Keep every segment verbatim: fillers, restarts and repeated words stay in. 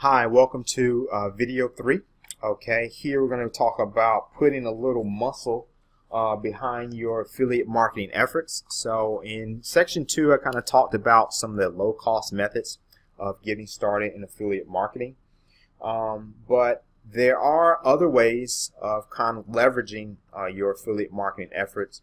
Hi, welcome to uh, video three. Okay, here we're going to talk about putting a little muscle uh, behind your affiliate marketing efforts. So in section two, I kind of talked about some of the low cost methods of getting started in affiliate marketing. Um, but there are other ways of kind of leveraging uh, your affiliate marketing efforts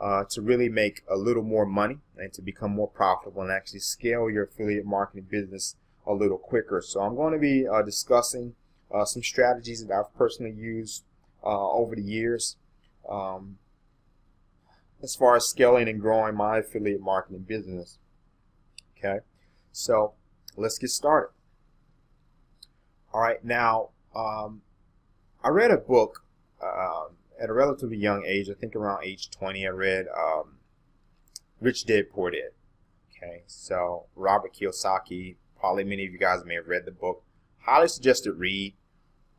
uh, to really make a little more money and to become more profitable and actually scale your affiliate marketing business a little quicker. So I'm going to be uh, discussing uh, some strategies that I've personally used uh, over the years um, as far as scaling and growing my affiliate marketing business. Okay, so let's get started. All right, now um, I read a book uh, at a relatively young age. I think around age twenty, I read um, Rich Dad Poor Dad. Okay, so Robert Kiyosaki. Probably many of you guys may have read the book. Highly suggested read.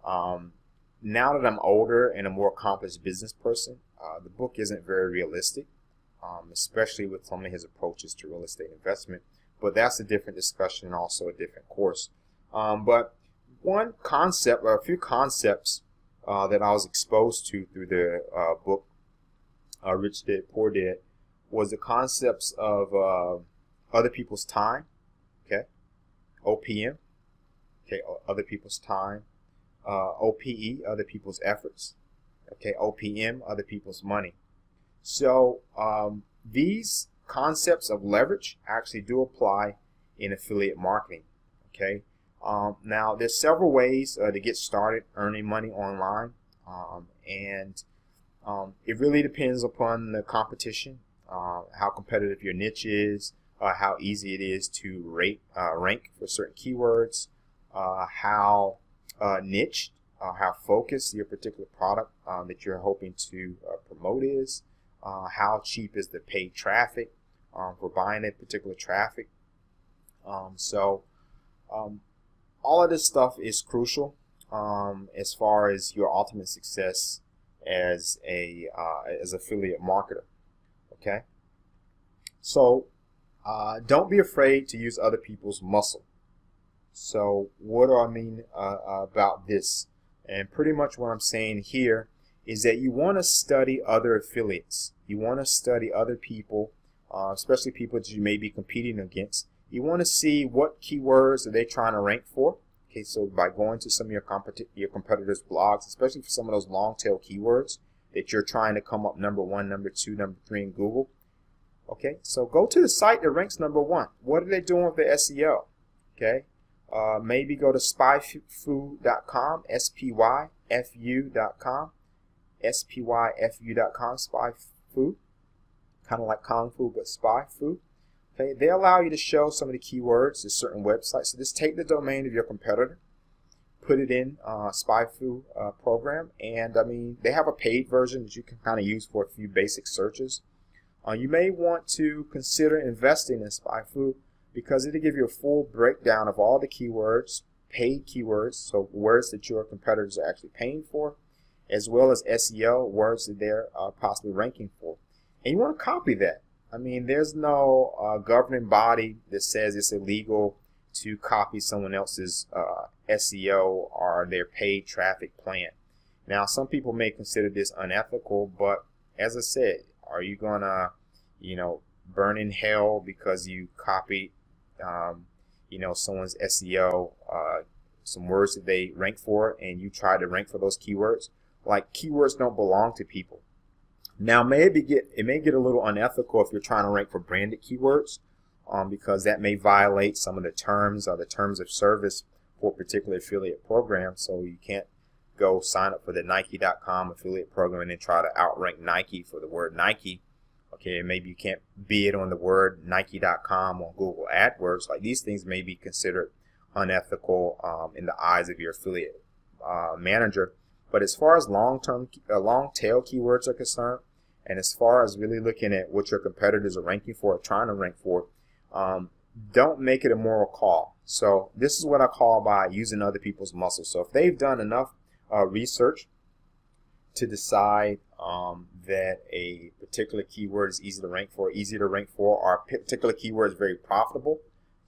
Um, now that I'm older and a more accomplished business person, uh, the book isn't very realistic, um, especially with some of his approaches to real estate investment. But that's a different discussion and also a different course. Um, but one concept or a few concepts uh, that I was exposed to through the uh, book uh, Rich Dad Poor Dad was the concepts of uh, other people's time. Okay. O P M, okay, other people's time, uh, O P E, other people's efforts, okay, O P M, other people's money. So um, these concepts of leverage actually do apply in affiliate marketing, okay. Um, now there's several ways uh, to get started earning money online, um, and um, it really depends upon the competition, uh, how competitive your niche is, Uh, how easy it is to rate, uh, rank for certain keywords, uh, how uh, niche, uh, how focused your particular product um, that you're hoping to uh, promote is, uh, how cheap is the paid traffic um, for buying that particular traffic. Um, so um, all of this stuff is crucial um, as far as your ultimate success as a uh, as affiliate marketer. Okay, so Uh, don't be afraid to use other people's muscle. So what do I mean uh, about this? And pretty much what I'm saying here is that you want to study other affiliates. You want to study other people, uh, especially people that you may be competing against. You want to see what keywords are they trying to rank for. Okay, so by going to some of your, competi your competitors' blogs, especially for some of those long-tail keywords that you're trying to come up number one, number two, number three in Google. Okay, so go to the site that ranks number one. What are they doing with their S E O? Okay, uh, maybe go to spy fu dot com, S P Y F U dot com, S P Y F U dot com, SpyFu, kind of like Kung Fu, but SpyFu. Okay, they allow you to show some of the keywords to certain websites. So just take the domain of your competitor, put it in uh, SpyFu uh, program, and I mean, they have a paid version that you can kind of use for a few basic searches. Uh, you may want to consider investing in SpyFu because it'll give you a full breakdown of all the keywords, paid keywords, so words that your competitors are actually paying for, as well as S E O, words that they're uh, possibly ranking for. And you want to copy that. I mean, there's no uh, governing body that says it's illegal to copy someone else's uh, S E O or their paid traffic plan. Now, some people may consider this unethical, but as I said, are you gonna, you know, burn in hell because you copied, um, you know, someone's S E O, uh, some words that they rank for, and you try to rank for those keywords? Like, keywords don't belong to people. Now, maybe get it may get a little unethical if you're trying to rank for branded keywords, um, because that may violate some of the terms or the terms of service for a particular affiliate program. So you can't go sign up for the Nike dot com affiliate program and then try to outrank Nike for the word Nike. Okay, maybe you can't bid on the word Nike dot com on Google AdWords. Like, these things may be considered unethical um, in the eyes of your affiliate uh, manager. But as far as long-term, uh, long-tail keywords are concerned, and as far as really looking at what your competitors are ranking for or trying to rank for, um, don't make it a moral call. So this is what I call by using other people's muscle. So if they've done enough Uh, research to decide um, that a particular keyword is easy to rank for, easy to rank for, or a particular keyword is very profitable.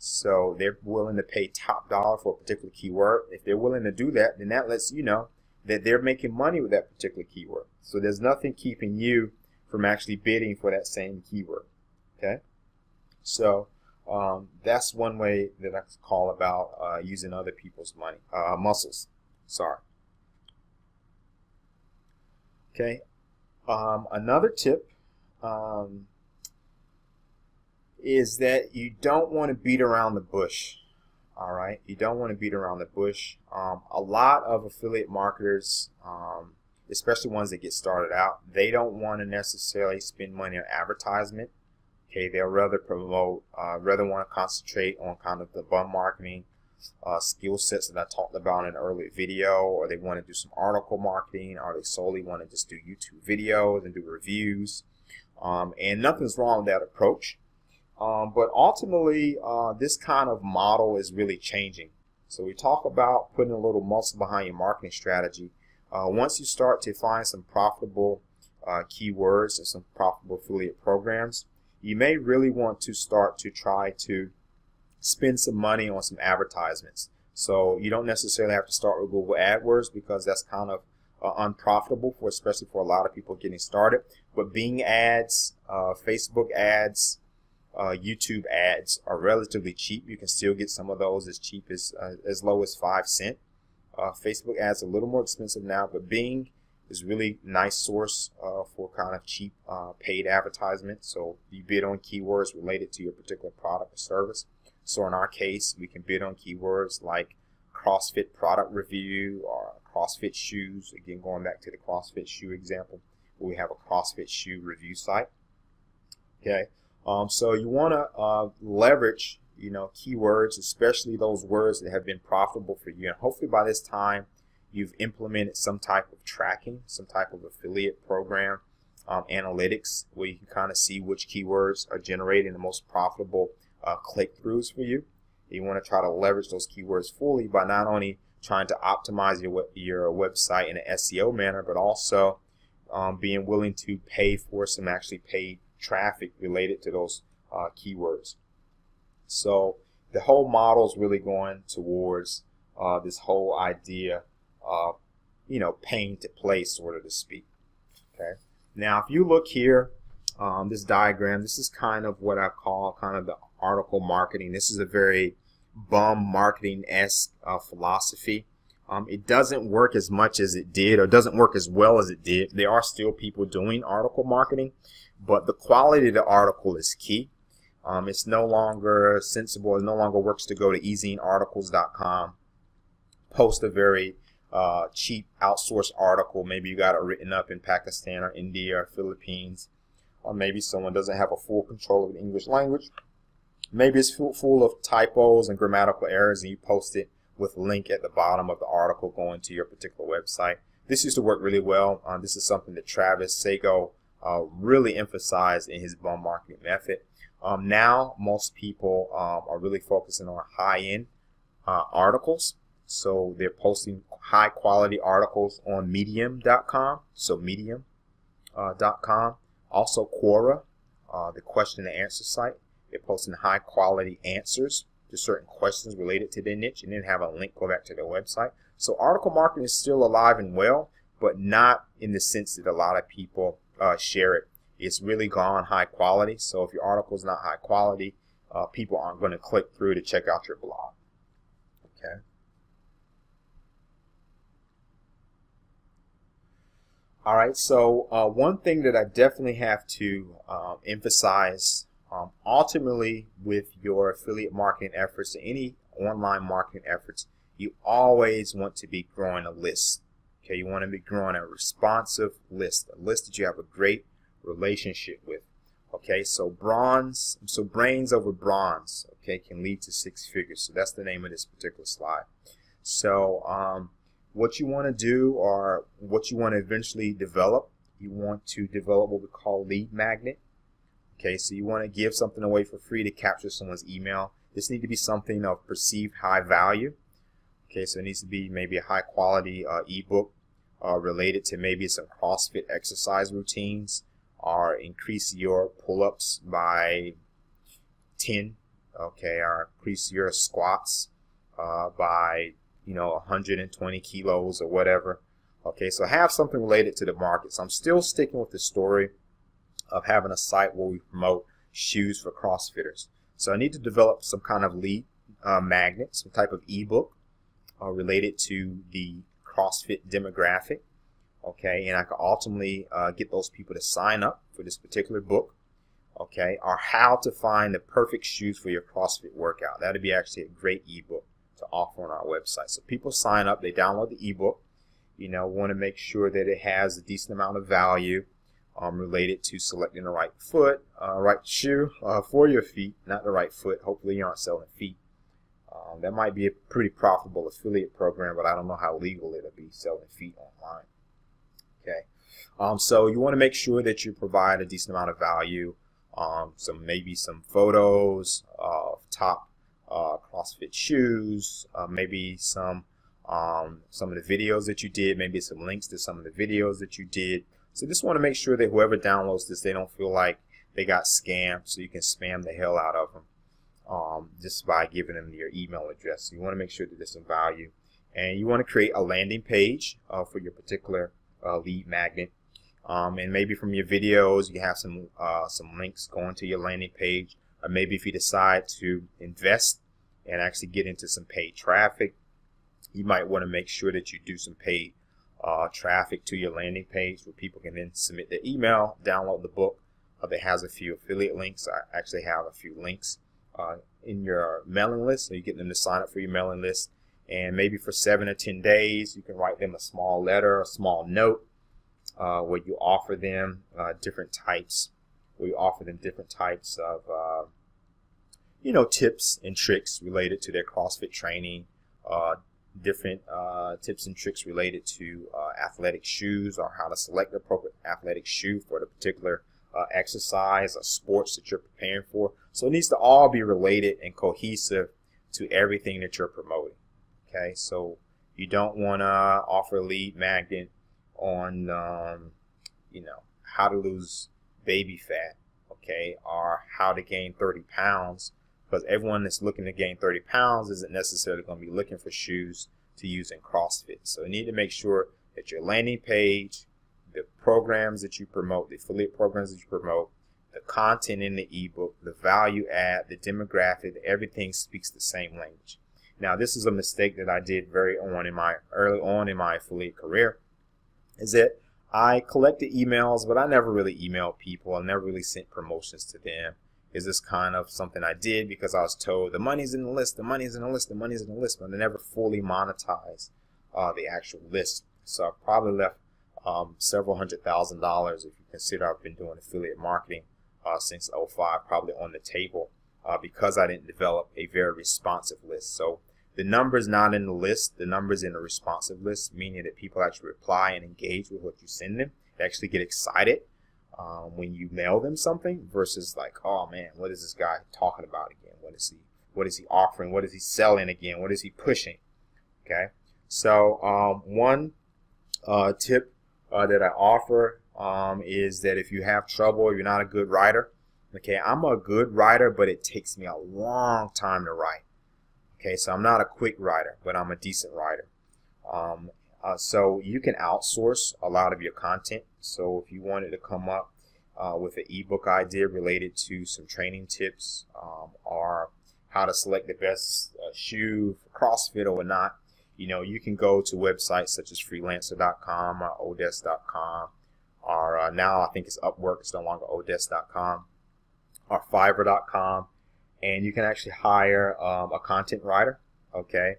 So they're willing to pay top dollar for a particular keyword. If they're willing to do that, then that lets you know that they're making money with that particular keyword. So there's nothing keeping you from actually bidding for that same keyword. Okay, so um, that's one way that I call about uh, using other people's money, uh, muscles. Sorry. Okay, um, another tip um, is that you don't want to beat around the bush. All right, you don't want to beat around the bush. Um, a lot of affiliate marketers, um, especially ones that get started out, they don't want to necessarily spend money on advertisement. Okay, they'll rather promote, uh, rather want to concentrate on kind of the bum marketing Uh, skill sets that I talked about in an earlier video, or they want to do some article marketing, or they solely want to just do YouTube videos and do reviews, um, and nothing's wrong with that approach, um, but ultimately uh, this kind of model is really changing. So we talk about putting a little muscle behind your marketing strategy. Uh, once you start to find some profitable uh, keywords and some profitable affiliate programs, you may really want to start to try to spend some money on some advertisements. So you don't necessarily have to start with Google AdWords, because that's kind of uh, unprofitable, for especially for a lot of people getting started. But Bing ads, uh, Facebook ads, uh, YouTube ads are relatively cheap. You can still get some of those as cheap as uh, as low as five cent. Uh, Facebook ads are a little more expensive now, but Bing is really nice source uh, for kind of cheap uh, paid advertisements. So you bid on keywords related to your particular product or service. So in our case, we can bid on keywords like CrossFit product review or CrossFit shoes. Again, going back to the CrossFit shoe example, we have a CrossFit shoe review site. Okay, um, so you want to uh, leverage, you know, keywords, especially those words that have been profitable for you. And hopefully by this time, you've implemented some type of tracking, some type of affiliate program, um, analytics, where you can kind of see which keywords are generating the most profitable Uh, click-throughs for you. You want to try to leverage those keywords fully by not only trying to optimize your, your website in an S E O manner, but also um, being willing to pay for some actually paid traffic related to those uh, keywords. So the whole model is really going towards uh, this whole idea of, you know, paying to play, sort of to speak. Okay. Now if you look here, um, this diagram, this is kind of what I call kind of the article marketing. This is a very bum marketing-esque uh, philosophy. Um, it doesn't work as much as it did, or doesn't work as well as it did. There are still people doing article marketing, but the quality of the article is key. Um, it's no longer sensible, it no longer works to go to ezine articles dot com, post a very uh, cheap outsourced article. Maybe you got it written up in Pakistan or India or Philippines, or maybe someone doesn't have a full control of the English language. Maybe it's full of typos and grammatical errors, and you post it with a link at the bottom of the article going to your particular website. This used to work really well. Um, this is something that Travis Sago uh, really emphasized in his bum marketing method. Um, now most people um, are really focusing on high-end uh, articles. So they're posting high-quality articles on medium dot com, so medium dot com. Uh, also Quora, uh, the question and answer site. They're posting high quality answers to certain questions related to their niche, and then have a link go back to their website. So article marketing is still alive and well, but not in the sense that a lot of people uh, share it. It's really gone high quality. So if your article is not high quality, uh, people aren't going to click through to check out your blog. Okay. All right. So uh, one thing that I definitely have to um, emphasize. Um, ultimately, with your affiliate marketing efforts, any online marketing efforts, you always want to be growing a list. Okay, you want to be growing a responsive list, a list that you have a great relationship with. Okay, so bronze, so brains over bronze, okay, can lead to six figures. So that's the name of this particular slide. So um, what you want to do, or what you want to eventually develop, you want to develop what we call lead magnet. Okay, so you want to give something away for free to capture someone's email. This needs to be something of perceived high value. Okay, so it needs to be maybe a high quality uh, ebook uh, related to maybe some CrossFit exercise routines, or increase your pull-ups by ten, okay, or increase your squats uh, by, you know, one hundred twenty kilos or whatever. Okay, so have something related to the market. So I'm still sticking with the story of having a site where we promote shoes for CrossFitters. So I need to develop some kind of lead uh, magnet, some type of ebook uh, related to the CrossFit demographic. Okay, and I can ultimately uh, get those people to sign up for this particular book. Okay, or how to find the perfect shoes for your CrossFit workout. That would be actually a great ebook to offer on our website. So people sign up, they download the ebook. You know, want to make sure that it has a decent amount of value um, related to selecting the right foot, uh, right shoe uh, for your feet, not the right foot. Hopefully you aren't selling feet. Um, that might be a pretty profitable affiliate program, but I don't know how legal it'll be selling feet online. Okay, um, so you want to make sure that you provide a decent amount of value, um, some maybe some photos of top uh, CrossFit shoes, uh, maybe some um, some of the videos that you did, maybe some links to some of the videos that you did. So just want to make sure that whoever downloads this, they don't feel like they got scammed, so you can spam the hell out of them um, just by giving them your email address. So you want to make sure that there's some value, and you want to create a landing page uh, for your particular Uh, lead magnet, um, and maybe from your videos you have some uh, some links going to your landing page, or maybe if you decide to invest and actually get into some paid traffic, you might want to make sure that you do some paid uh, traffic to your landing page where people can then submit their email, download the book uh, that has a few affiliate links. I actually have a few links uh, in your mailing list, so you get them to sign up for your mailing list. And maybe for seven or ten days, you can write them a small letter, a small note, uh, where you offer them uh, different types. We offer them different types of, uh, you know, tips and tricks related to their CrossFit training, uh, different uh, tips and tricks related to uh, athletic shoes, or how to select the appropriate athletic shoe for the particular uh, exercise or sports that you're preparing for. So it needs to all be related and cohesive to everything that you're promoting. Okay, so you don't want to offer a lead magnet on, um, you know, how to lose baby fat, okay, or how to gain thirty pounds, because everyone that's looking to gain thirty pounds isn't necessarily going to be looking for shoes to use in CrossFit. So you need to make sure that your landing page, the programs that you promote, the affiliate programs that you promote, the content in the ebook, the value add, the demographic, everything speaks the same language. Now, this is a mistake that I did very on in my early on in my affiliate career, is that I collected emails, but I never really emailed people. I never really sent promotions to them. Is this kind of something I did because I was told the money's in the list, the money's in the list, the money's in the list, but I never fully monetized uh, the actual list. So I probably left um, several hundred thousand dollars, if you consider I've been doing affiliate marketing uh, since oh five, probably on the table. Uh, because I didn't develop a very responsive list. So the number's not in the list, the number's in a responsive list, meaning that people actually reply and engage with what you send them. They actually get excited um, when you mail them something, versus like, oh man, what is this guy talking about again? What is he, what is he offering? What is he selling again? What is he pushing? Okay, so um, one uh, tip uh, that I offer um, is that if you have trouble, if you're not a good writer. Okay, I'm a good writer, but it takes me a long time to write. Okay, so I'm not a quick writer, but I'm a decent writer. Um, uh, so you can outsource a lot of your content. So if you wanted to come up uh, with an ebook idea related to some training tips um, or how to select the best uh, shoe for CrossFit or whatnot, you know, you can go to websites such as freelancer dot com or odesk dot com, or uh, now I think it's Upwork. It's no longer odesk dot com. or fiverr dot com, and you can actually hire um, a content writer, okay,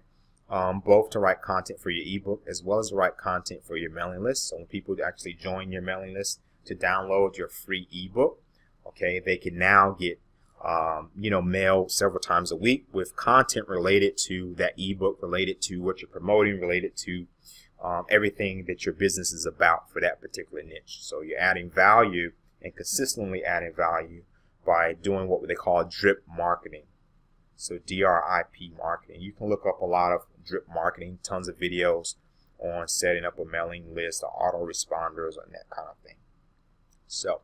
um, both to write content for your ebook as well as to write content for your mailing list. So when people actually join your mailing list to download your free ebook, okay, they can now get um, you know, mailed several times a week with content related to that ebook, related to what you're promoting, related to um, everything that your business is about for that particular niche. So you're adding value and consistently adding value by doing what they call drip marketing. So D R I P marketing. You can look up a lot of drip marketing, tons of videos on setting up a mailing list or autoresponders and that kind of thing. So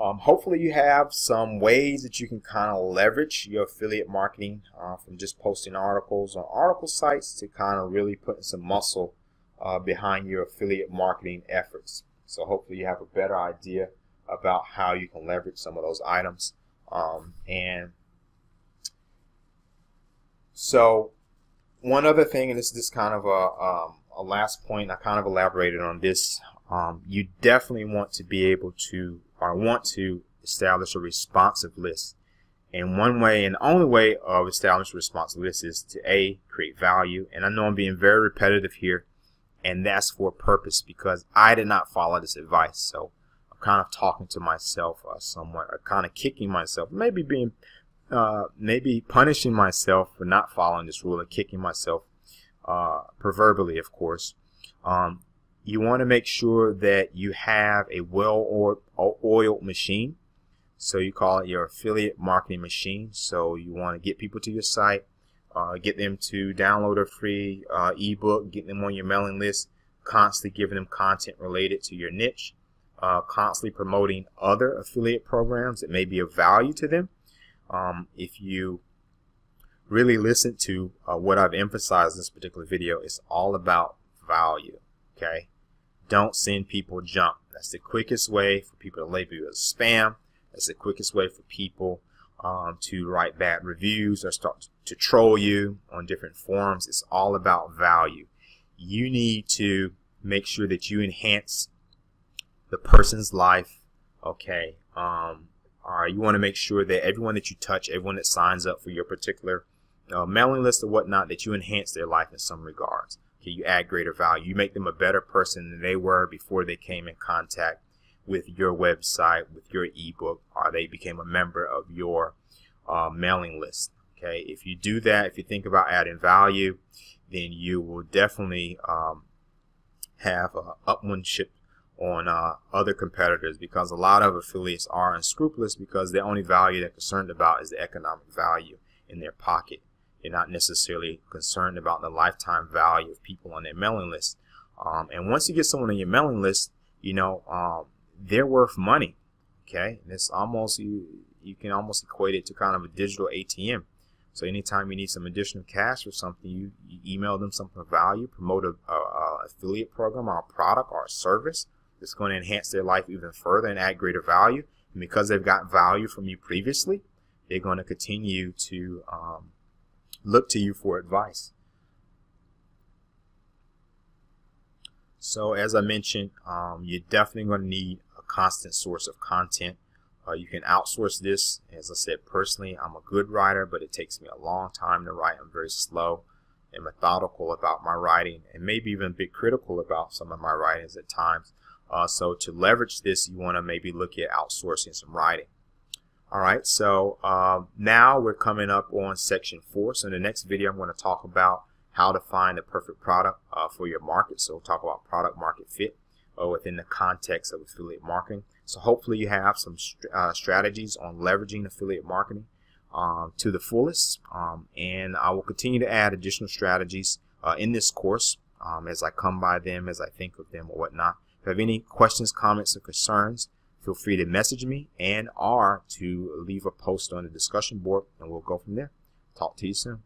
Um, hopefully you have some ways that you can kind of leverage your affiliate marketing uh, from just posting articles on article sites to kind of really putting some muscle uh, behind your affiliate marketing efforts. So hopefully you have a better idea about how you can leverage some of those items. Um, and so one other thing, and this is just kind of a, um, a last point, I kind of elaborated on this. Um, you definitely want to be able to, or want to establish a responsive list. And one way, and the only way of establishing a responsive list is to A, create value. And I know I'm being very repetitive here, and that's for a purpose because I did not follow this advice. So I'm kind of talking to myself uh, somewhat, or kind of kicking myself, maybe being, uh, maybe punishing myself for not following this rule and kicking myself, uh, proverbially, of course. Um, You want to make sure that you have a well-oiled machine. So you call it your affiliate marketing machine. So you want to get people to your site, uh, get them to download a free uh, ebook, get them on your mailing list, constantly giving them content related to your niche, uh, constantly promoting other affiliate programs that may be of value to them. Um, if you really listen to uh, what I've emphasized in this particular video, it's all about value. Okay. Don't send people junk. That's the quickest way for people to label you as spam. That's the quickest way for people um, to write bad reviews or start to troll you on different forums. It's all about value. You need to make sure that you enhance the person's life. Okay. Um, all right. You want to make sure that everyone that you touch, everyone that signs up for your particular uh, mailing list or whatnot, that you enhance their life in some regards. Okay, you add greater value. You make them a better person than they were before they came in contact with your website, with your ebook, or they became a member of your uh, mailing list. Okay, if you do that, if you think about adding value, then you will definitely um, have uh, upmanship on uh, other competitors, because a lot of affiliates are unscrupulous because the only value they're concerned about is the economic value in their pocket. They're not necessarily concerned about the lifetime value of people on their mailing list. Um, and once you get someone on your mailing list, you know, um, they're worth money. Okay. And it's almost, you, you can almost equate it to kind of a digital A T M. So anytime you need some additional cash or something, you, you email them something of value, promote an affiliate program or a product or a service that's going to enhance their life even further and add greater value. And because they've got value from you previously, they're going to continue to, um, look to you for advice. So as I mentioned, um, you're definitely going to need a constant source of content. Uh, you can outsource this. As I said, personally, I'm a good writer, but it takes me a long time to write. I'm very slow and methodical about my writing, and maybe even a bit critical about some of my writings at times. Uh, so to leverage this, you want to maybe look at outsourcing some writing. All right, so uh, now we're coming up on section four. So in the next video, I'm going to talk about how to find the perfect product uh, for your market. So we'll talk about product market fit uh, within the context of affiliate marketing. So hopefully you have some st uh, strategies on leveraging affiliate marketing um, to the fullest. Um, and I will continue to add additional strategies uh, in this course um, as I come by them, as I think of them or whatnot. If you have any questions, comments, or concerns, feel free to message me and or to leave a post on the discussion board, and we'll go from there. Talk to you soon.